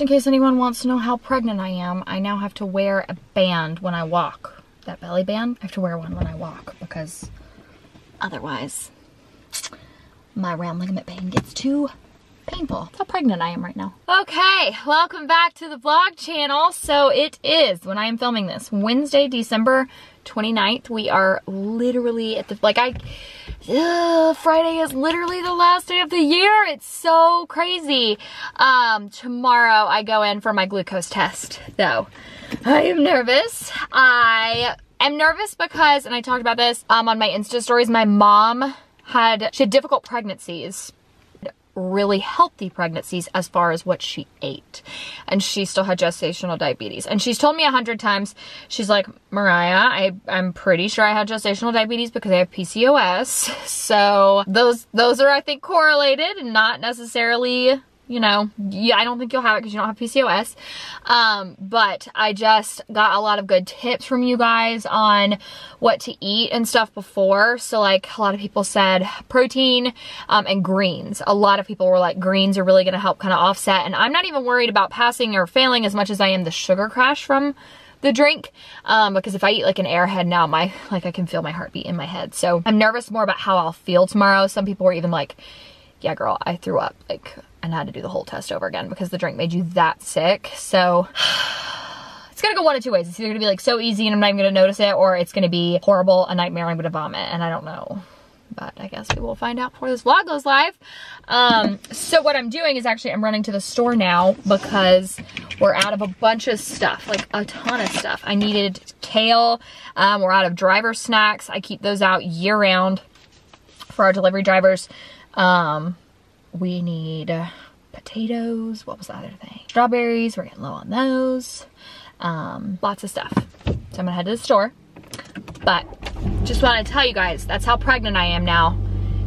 Just in case anyone wants to know how pregnant I am, I now have to wear a band when I walk. That belly band, I have to wear one when I walk because otherwise my round ligament pain gets too painful. That's how pregnant I am right now. Okay, welcome back to the vlog channel. So it is, when I am filming this, Wednesday, December 29th. We are literally at the, like Friday is literally the last day of the year. It's so crazy. Tomorrow I go in for my glucose test though. I am nervous. I am nervous because, and I talked about this on my Insta stories, my mom had, she had difficult pregnancies, really healthy pregnancies as far as what she ate, and she still had gestational diabetes. And she's told me 100 times, she's like, Mariah, I'm pretty sure I had gestational diabetes because I have PCOS. So those are, I think, correlated and not necessarily, you know, I don't think you'll have it because you don't have PCOS. But I just got a lot of good tips from you guys on what to eat and stuff before. So like a lot of people said protein and greens. A lot of people were like, greens are really going to help kind of offset. And I'm not even worried about passing or failing as much as I am the sugar crash from the drink, because if I eat like an Airhead now, I can feel my heartbeat in my head. So I'm nervous more about how I'll feel tomorrow. Some people were even like, yeah, girl, I threw up, like, and had to do the whole test over again because the drink made you that sick. So it's gonna go one of two ways. It's either gonna be like so easy and I'm not even gonna notice it, or it's gonna be horrible, a nightmare, and I'm gonna vomit, and I don't know. But I guess we will find out before this vlog goes live. So what I'm doing is actually I'm running to the store now because we're out of a bunch of stuff, like a ton of stuff. I needed kale. We're out of driver snacks. I keep those out year round for our delivery drivers. We need potatoes. What was the other thing? Strawberries. We're getting low on those. Lots of stuff. So I'm gonna head to the store, but just wanted to tell you guys, that's how pregnant I am now.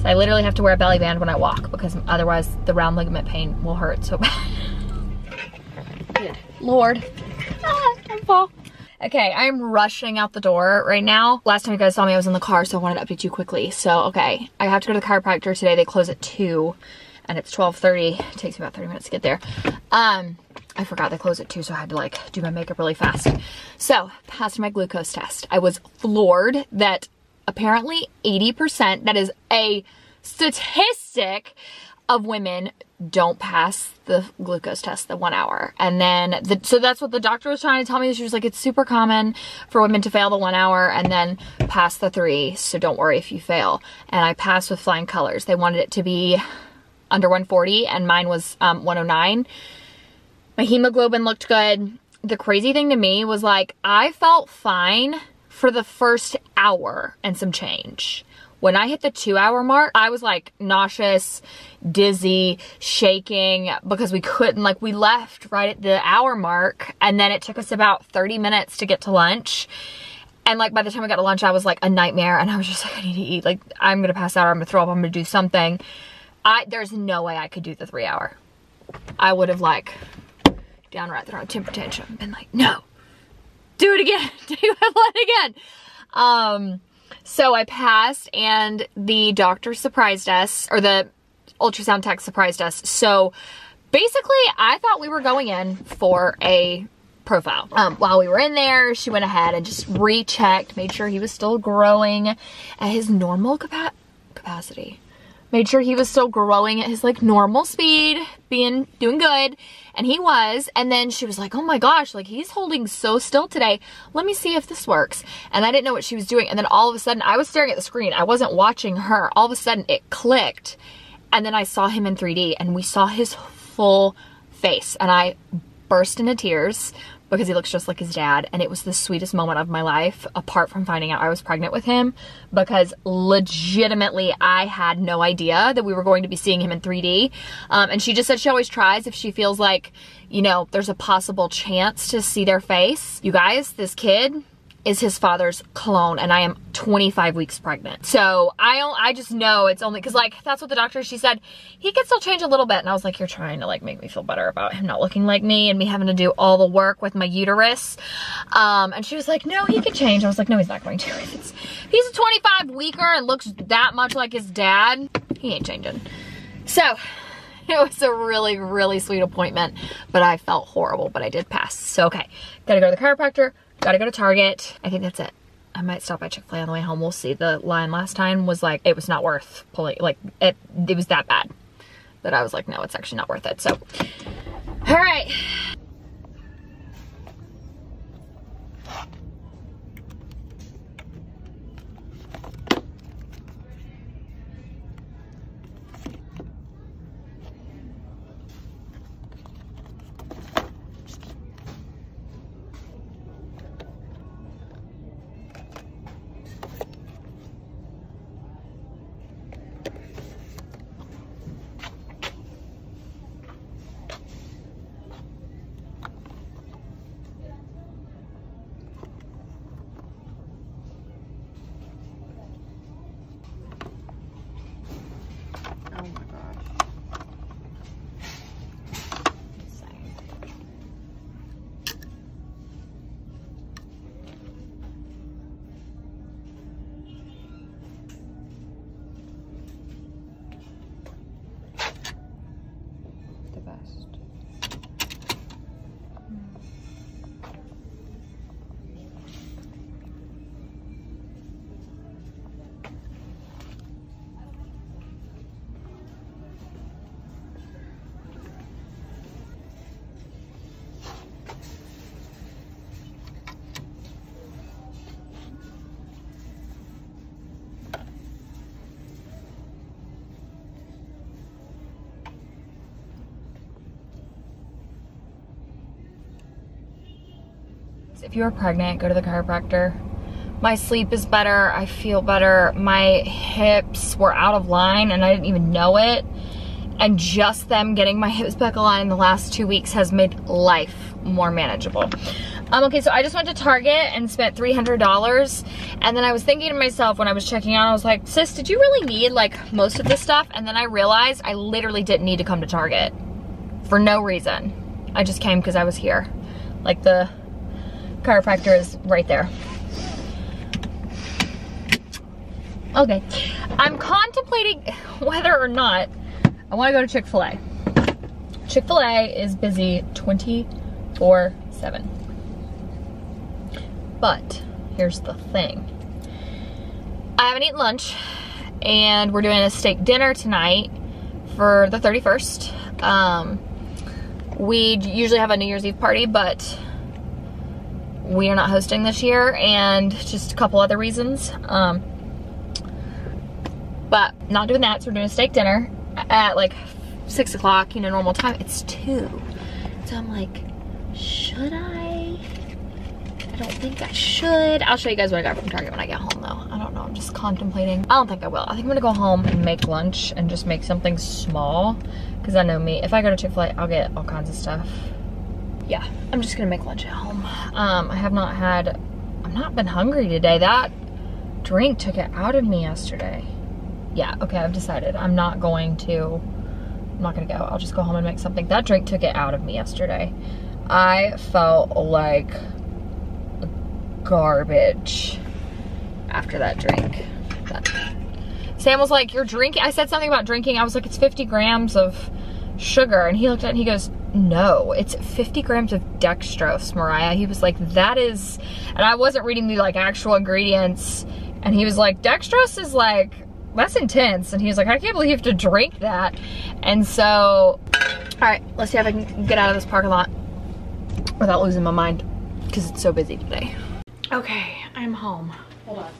So I literally have to wear a belly band when I walk because otherwise the round ligament pain will hurt so bad. Good Lord. Ah, don't fall. Okay, I'm rushing out the door right now. Last time you guys saw me, I was in the car, so I wanted to update you quickly. So, okay, I have to go to the chiropractor today. They close at 2, and it's 12:30. It takes me about 30 minutes to get there. I forgot they close at 2, so I had to, like, do my makeup really fast. So, passed my glucose test. I was floored that apparently 80%, that is a statistic, of women don't pass the glucose test, the 1 hour. And then, so that's what the doctor was trying to tell me. She was like, it's super common for women to fail the 1 hour and then pass the 3, so don't worry if you fail. And I passed with flying colors. They wanted it to be under 140, and mine was 109. My hemoglobin looked good. The crazy thing to me was, like, I felt fine for the first hour and some change. When I hit the 2-hour mark, I was like nauseous, dizzy, shaking, because we couldn't, like, we left right at the hour mark, and then it took us about 30 minutes to get to lunch. And like by the time I got to lunch, I was like a nightmare, and I was just like, I need to eat. Like, I'm gonna pass out, or I'm gonna throw up, I'm gonna do something. There's no way I could do the 3-hour. I would have, like, downright thrown a temper tantrum, been like, no, do it again, do it again. So I passed, and the doctor surprised us, or the ultrasound tech surprised us. So basically I thought we were going in for a profile. While we were in there, she went ahead and just rechecked, made sure he was still growing at his normal capacity. Made sure he was still growing at his, like, normal speed, doing good, and he was. And then she was like, oh my gosh, like, he's holding so still today. Let me see if this works. And I didn't know what she was doing. And then all of a sudden, I was staring at the screen. I wasn't watching her. All of a sudden, it clicked. And then I saw him in 3D, and we saw his full face. And I burst into tears because he looks just like his dad. And it was the sweetest moment of my life, apart from finding out I was pregnant with him, because legitimately I had no idea that we were going to be seeing him in 3D. And she just said she always tries if she feels like, you know, there's a possible chance to see their face. You guys, this kid is his father's clone, and I am 25 weeks pregnant. So I just know it's only, cause, like, that's what the doctor, she said, he could still change a little bit. And I was like, you're trying to, like, make me feel better about him not looking like me and me having to do all the work with my uterus. And she was like, no, he could change. I was like, no, he's not going to. He's a 25 weeker and looks that much like his dad. He ain't changing. So It was a really, really sweet appointment, but I felt horrible, but I did pass. So, okay, gotta go to the chiropractor, gotta go to Target. I think that's it. I might stop by Chick-fil-A on the way home. We'll see. The line last time was like, it was not worth pulling, like it was that bad that I was like, no, it's actually not worth it. So, all right. If you are pregnant, go to the chiropractor. My sleep is better. I feel better. My hips were out of line and I didn't even know it. And just them getting my hips back aligned in the last 2 weeks has made life more manageable. Okay, so I just went to Target and spent $300. And then I was thinking to myself when I was checking out, I was like, sis, did you really need like most of this stuff? And then I realized I literally didn't need to come to Target for no reason. I just came because I was here. Like the chiropractor is right there. Okay, I'm contemplating whether or not I want to go to Chick-fil-A. Chick-fil-A is busy 24/7. But here's the thing. I haven't eaten lunch and we're doing a steak dinner tonight for the 31st. We usually have a New Year's Eve party, but we are not hosting this year, and just a couple other reasons, but not doing that, so we're doing a steak dinner at like 6 o'clock, you know, normal time. It's 2, so I'm like, should I don't think I should. I'll show you guys what I got from Target when I get home though. I don't know, I'm just contemplating. I don't think I will. I think I'm gonna go home and make lunch and just make something small, because I know me, if I go to Chick-fil-A, I'll get all kinds of stuff. Yeah, I'm just gonna make lunch at home. I've not been hungry today. That drink took it out of me yesterday. Yeah, okay, I've decided. I'm not gonna go. I'll just go home and make something. That drink took it out of me yesterday. I felt like garbage after that drink. Sam was like, you're drinking? I said something about drinking. I was like, it's 50 grams of sugar. And he looked at it and he goes, no, it's 50 grams of dextrose, Mariah. He was like, that is, and I wasn't reading the like actual ingredients, and he was like, dextrose is like, that's intense. And he was like, I can't believe you have to drink that. And so, all right, let's see if I can get out of this parking lot without losing my mind, because it's so busy today. Okay, I'm home. Hold on.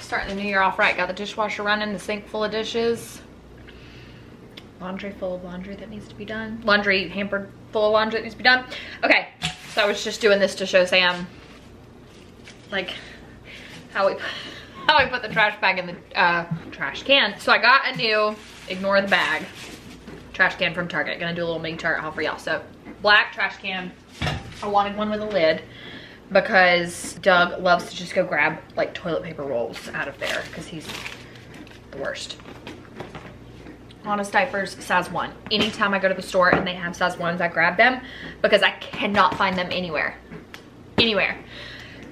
Starting the new year off right. Got the dishwasher running, the sink full of dishes. Laundry full of laundry that needs to be done. Laundry hampered full of laundry that needs to be done. Okay, so I was just doing this to show Sam like how we put the trash bag in the trash can. So I got a new, ignore the bag, trash can from Target. Gonna do a little mini Target haul for y'all. So black trash can. I wanted one with a lid because Doug loves to just go grab like toilet paper rolls out of there because he's the worst. Honest diapers, size 1. Anytime I go to the store and they have size 1s, I grab them because I cannot find them anywhere. Anywhere.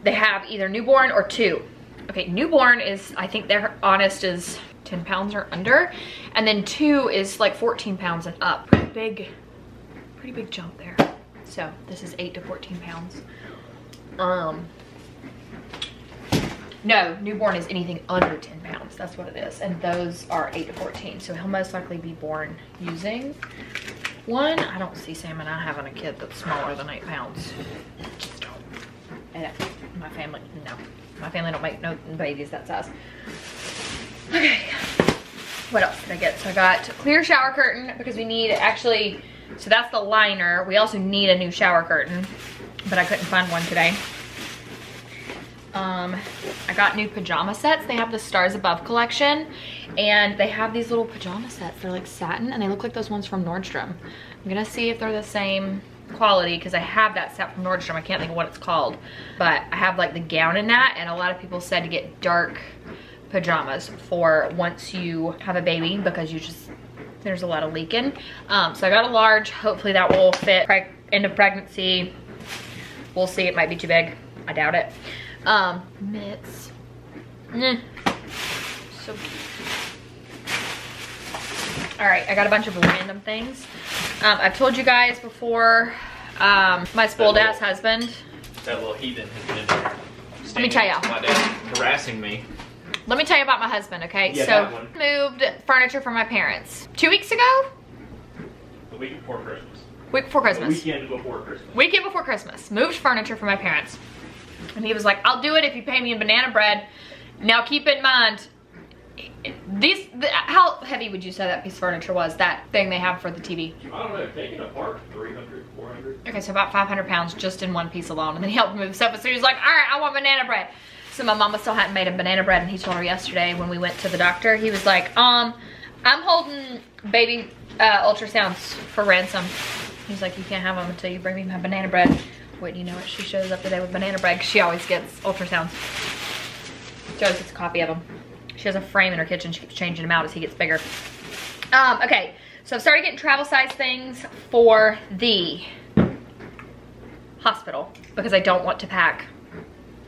They have either newborn or 2. Okay, newborn is, I think their Honest is 10 pounds or under, and then two is like 14 pounds and up. Pretty big jump there. So this is 8 to 14 pounds. No, newborn is anything under 10 pounds. That's what it is. And those are 8 to 14. So he'll most likely be born using one. I don't see Sam and I having a kid that's smaller than 8 pounds. Just don't. And my family, no. My family don't make no babies that size. Okay. What else did I get? So I got clear shower curtain because we need actually, so that's the liner. We also need a new shower curtain, but I couldn't find one today. I got new pajama sets. They have the Stars Above collection, and they have these little pajama sets. They're like satin, and they look like those ones from Nordstrom. I'm gonna see if they're the same quality because I have that set from Nordstrom. I can't think of what it's called, but I have like the gown in that, and a lot of people said to get dark pajamas for once you have a baby because you just, there's a lot of leaking. So I got a large. Hopefully that will fit. End of pregnancy. We'll see. It might be too big. I doubt it. Mitts. So cute. All right, I got a bunch of random things. I've told you guys before, my spoiled ass husband. That little heathen has been let me tell y'all. My dad harassing me. Let me tell you about my husband, okay? Yeah, so, moved furniture from my parents 2 weeks ago? The week before Christmas. Week before Christmas. The weekend before Christmas. Weekend before Christmas. Moved furniture from my parents. And he was like, I'll do it if you pay me in banana bread. Now keep in mind, how heavy would you say that piece of furniture was, that thing they have for the TV? I don't know, taking apart 300, 400. Okay, so about 500 pounds just in one piece alone. And then he helped move stuff. So he was like, all right, I want banana bread. So my mama still hadn't made a banana bread, and he told her yesterday when we went to the doctor, he was like, I'm holding baby ultrasounds for ransom. He was like, you can't have them until you bring me my banana bread. Wouldn't you know it, she shows up today with banana bread. She always gets ultrasounds. She always gets a copy of them. She has a frame in her kitchen. She keeps changing them out as he gets bigger. Okay, so I've started getting travel size things for the hospital because I don't want to pack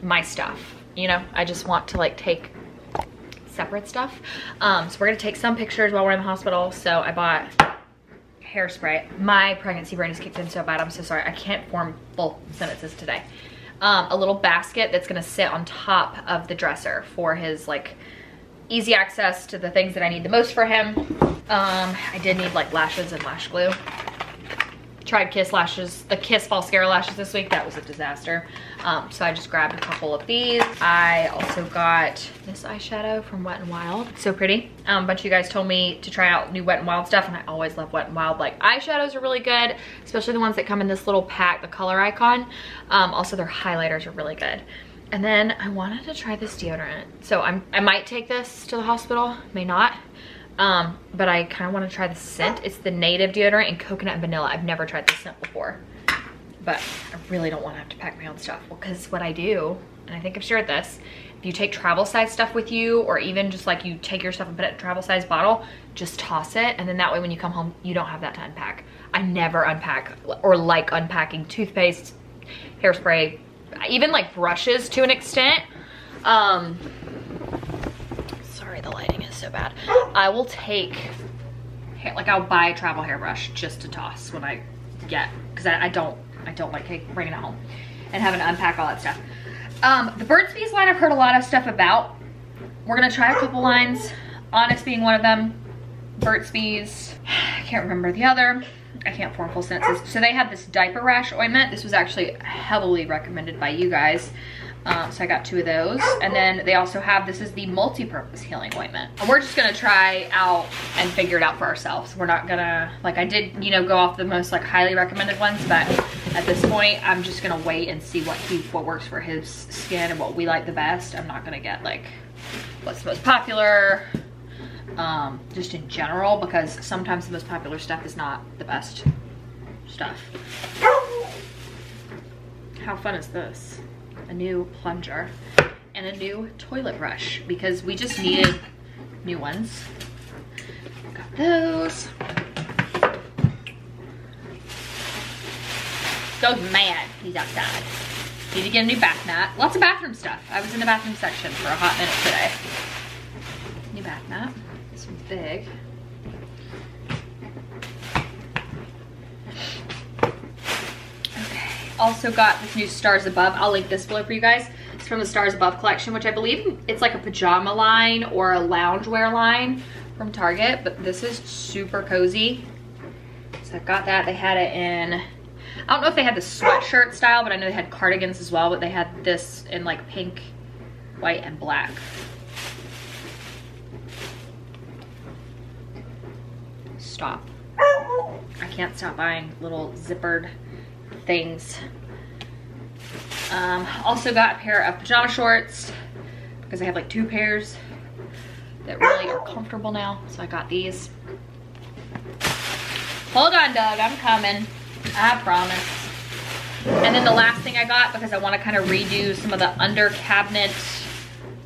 my stuff. You know, I just want to like take separate stuff. So we're gonna take some pictures while we're in the hospital. So I bought hairspray. My pregnancy brain has kicked in so bad. I'm so sorry. I can't form full sentences today. A little basket that's going to sit on top of the dresser for his like easy access to the things that I need the most for him. I did need like lashes and lash glue. Tried Kiss lashes, the Kiss Falscara lashes this week. That was a disaster. So I just grabbed a couple of these. I also got this eyeshadow from Wet n Wild. So pretty. But you guys told me to try out new Wet n Wild stuff, and I always love Wet n Wild. Like eyeshadows are really good, especially the ones that come in this little pack, the color icon. Also their highlighters are really good. And then I wanted to try this deodorant. So I might take this to the hospital, may not. But I kind of want to try the scent. It's the Native deodorant and coconut and vanilla. I've never tried this scent before, but I really don't want to have to pack my own stuff. Well, because what I do, and I think I've shared this, if you take travel size stuff with you, or even just like you take your stuff and put it in a travel size bottle, just toss it. And then that way when you come home, you don't have that to unpack. I never unpack or like unpacking toothpaste, hairspray, even like brushes to an extent. Sorry, the lighting is so bad. I will take, like I'll buy a travel hairbrush just to toss when I get, because I don't like bringing it home and having to unpack all that stuff. The Burt's Bees line I've heard a lot of stuff about. We're gonna try a couple lines, Honest being one of them, Burt's Bees, I can't remember the other. I can't form full sentences. So they had this diaper rash ointment. This was actually heavily recommended by you guys. So I got two of those. And then they also have, this is the multi-purpose healing ointment. And we're just gonna try out and figure it out for ourselves. We're not gonna, like I did, you know, go off the most like highly recommended ones, but at this point, I'm just gonna wait and see what works for his skin and what we like the best. I'm not gonna get like what's the most popular, just in general, because sometimes the most popular stuff is not the best stuff. How fun is this? A new plunger and a new toilet brush because we just needed new ones. Got those. Goes mad, he's outside. Need to get a new bath mat. Lots of bathroom stuff. I was in the bathroom section for a hot minute today. New bath mat. thick. Okay. Also got this new Stars Above. I'll link this below for you guys. It's from the Stars Above collection, which I believe it's like a pajama line or a loungewear line from Target, but this is super cozy. So I've got that. They had it in, I don't know if they had the sweatshirt style, but I know they had cardigans as well, but they had this in like pink, white, and black. Stop. I can't stop buying little zippered things. Also got a pair of pajama shorts because I have like two pairs that really are comfortable now. So I got these. Hold on, Doug, I'm coming. I promise. And then the last thing I got, because I want to kind of redo some of the under cabinet,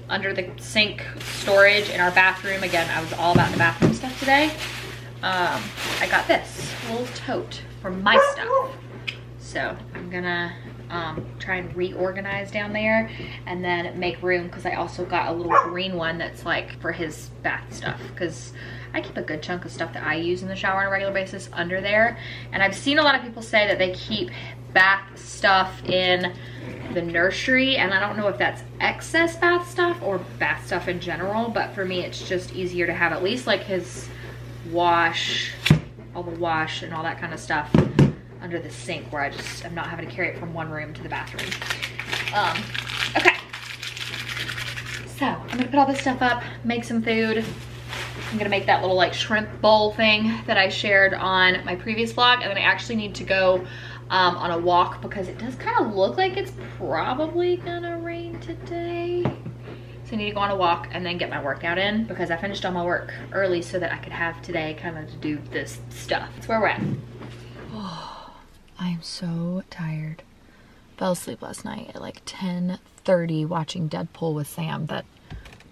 under the sink storage in our bathroom. Again, I was all about the bathroom stuff today. I got this little tote for my stuff. So I'm gonna try and reorganize down there and then make room, because I also got a little green one that's like for his bath stuff, because I keep a good chunk of stuff that I use in the shower on a regular basis under there. And I've seen a lot of people say that they keep bath stuff in the nursery, and I don't know if that's excess bath stuff or bath stuff in general, but for me it's just easier to have at least like his wash, all the wash and all that kind of stuff under the sink, where I just am not having to carry it from one room to the bathroom. Okay, so I'm gonna put all this stuff up, make some food. I'm gonna make that little like shrimp bowl thing that I shared on my previous vlog, and then I actually need to go on a walk because it does kind of look like it's probably gonna rain today. So I need to go on a walk and then get my workout in, because I finished all my work early so that I could have today kind of to do this stuff. That's where we're at. Oh, I am so tired. Fell asleep last night at like 10:30 watching Deadpool with Sam. That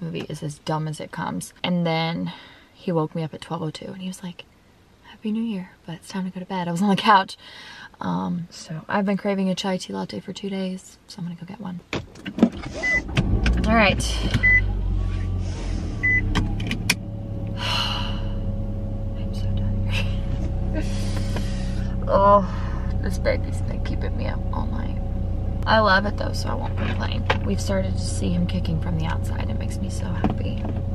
movie is as dumb as it comes. And then he woke me up at 12:02 and he was like, Happy New Year, but it's time to go to bed. I was on the couch. So I've been craving a chai tea latte for 2 days, so I'm gonna go get one. All right. I'm so tired. Oh, this baby's been keeping me up all night. I love it though, so I won't complain. We've started to see him kicking from the outside. It makes me so happy.